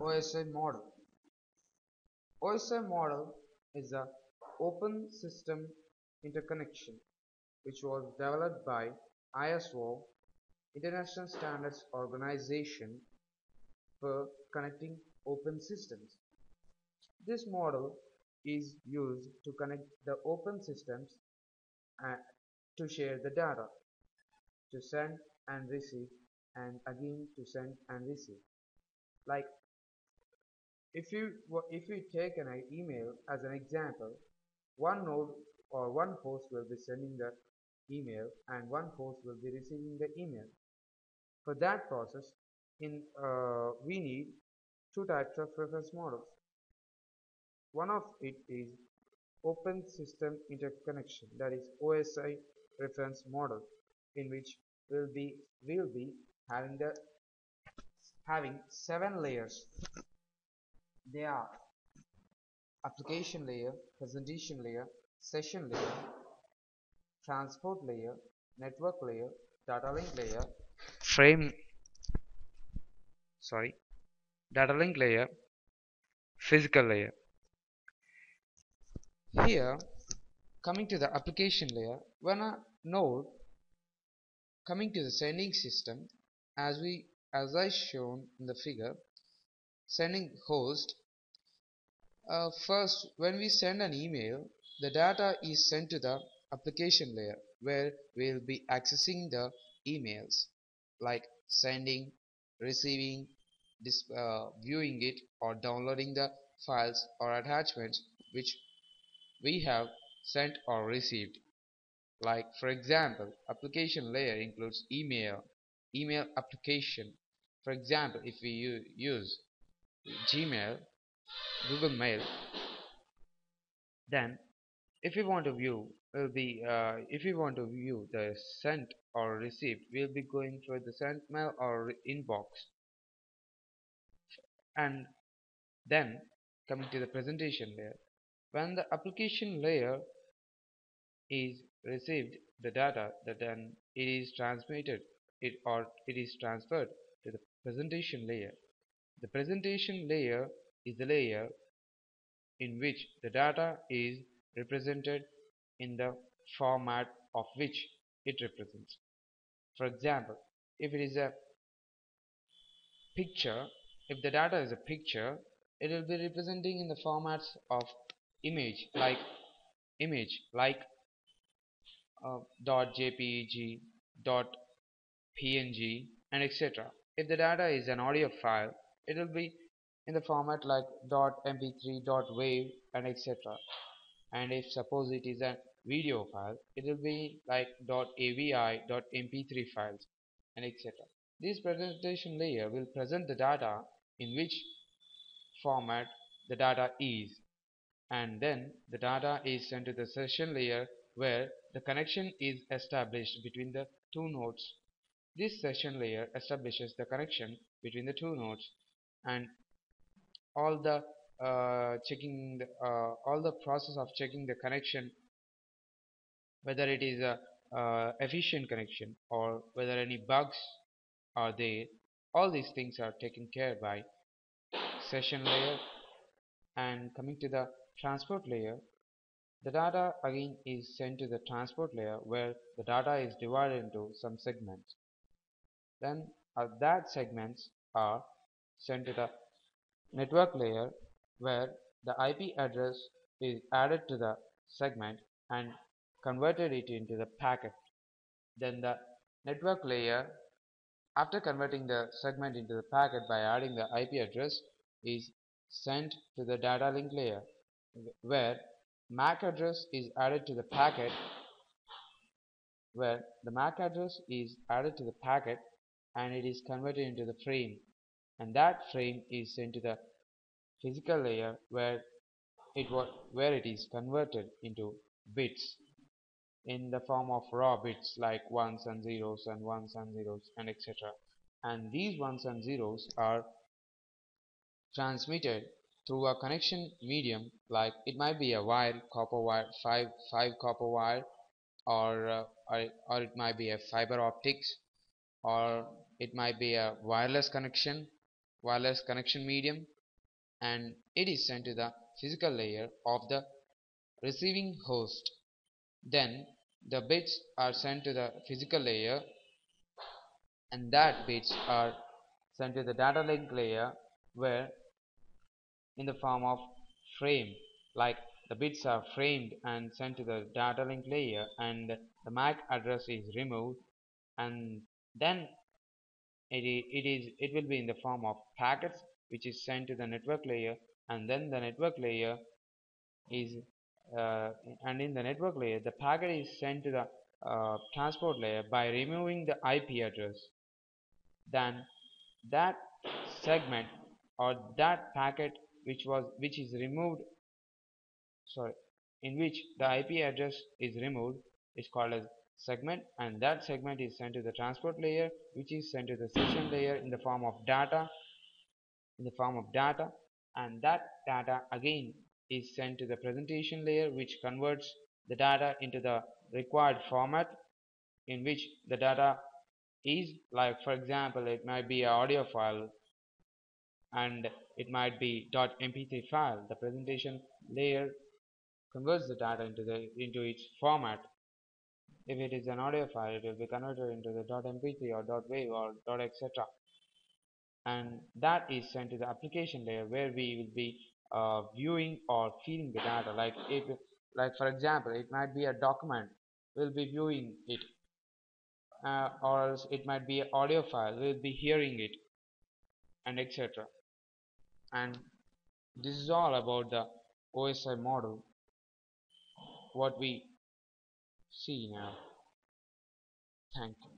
OSI model. OSI model is an open system interconnection which was developed by ISO, International Standards Organization, for connecting open systems. This model is used to connect the open systems and to share the data, to send and receive, and again to send and receive. Like if you take an email as an example, one node or one host will be sending the email and one host will be receiving the email. For that process, we need two types of reference models. One of it is Open System Interconnection, that is OSI reference model, in which we'll be having 7 layers. They are application layer, presentation layer, session layer, transport layer, network layer, data link layer, data link layer, physical layer. Here, coming to the application layer, when a node coming to the sending system, as I shown in the figure, sending host, first when we send an email, the data is sent to the application layer where we will be accessing the emails, like sending, receiving, viewing it, or downloading the files or attachments which we have sent or received. Like for example, application layer includes email application. For example, if we use Gmail, Google Mail, then if we want to view the sent or received, we'll be going through the sent mail or inbox. And then coming to the presentation layer, when the application layer is received the data, that then it is transferred to the presentation layer. The presentation layer is the layer in which the data is represented in the format of which it represents. For example, if it is a picture, if the data is a picture, it will be representing in the formats of image, like .jpeg, .png, and etc. If the data is an audio file, it will be in the format like .mp3, .wav, and etc. And if suppose it is a video file, it will be like .avi, .mp3 files, and etc. This presentation layer will present the data in which format the data is, and then the data is sent to the session layer where the connection is established between the two nodes. This session layer establishes the connection between the two nodes, and all the process of checking the connection, whether it is a efficient connection or whether any bugs are there, all these things are taken care by session layer. And coming to the transport layer, the data again is sent to the transport layer where the data is divided into some segments. Then that segments are sent to the network layer where the IP address is added to the segment and converted it into the packet. Then the network layer, after converting the segment into the packet by adding the IP address, is sent to the data link layer where MAC address is added to the packet and it is converted into the frame, and that frame is sent to the physical layer where it is converted into bits in the form of raw bits like ones and zeros and etc. And these ones and zeros are transmitted through a connection medium, like it might be a wire, copper wire, five copper wire, or it might be a fiber optics, or it might be a wireless connection, wireless connection medium, and it is sent to the physical layer of the receiving host. Then the bits are sent to the physical layer, and that bits are sent to the data link layer, where in the form of frame, like the bits are framed and sent to the data link layer, and the MAC address is removed, and then it will be in the form of packets, which is sent to the network layer, and then the network layer is in the network layer the packet is sent to the transport layer by removing the IP address. Then that segment or that packet in which the IP address is removed is called as segment, and that segment is sent to the transport layer, which is sent to the system layer in the form of data, and that data again is sent to the presentation layer, which converts the data into the required format in which the data is, like for example it might be an audio file and it might be .mp3 file. The presentation layer converts the data into its format. If it is an audio file, it will be converted into the .mp3 or .wav or .etc, and that is sent to the application layer, where we will be viewing or feeding the data. Like for example, it might be a document, we'll be viewing it, or else it might be an audio file, we'll be hearing it, and etc. And this is all about the OSI model, what we see now. Thank you.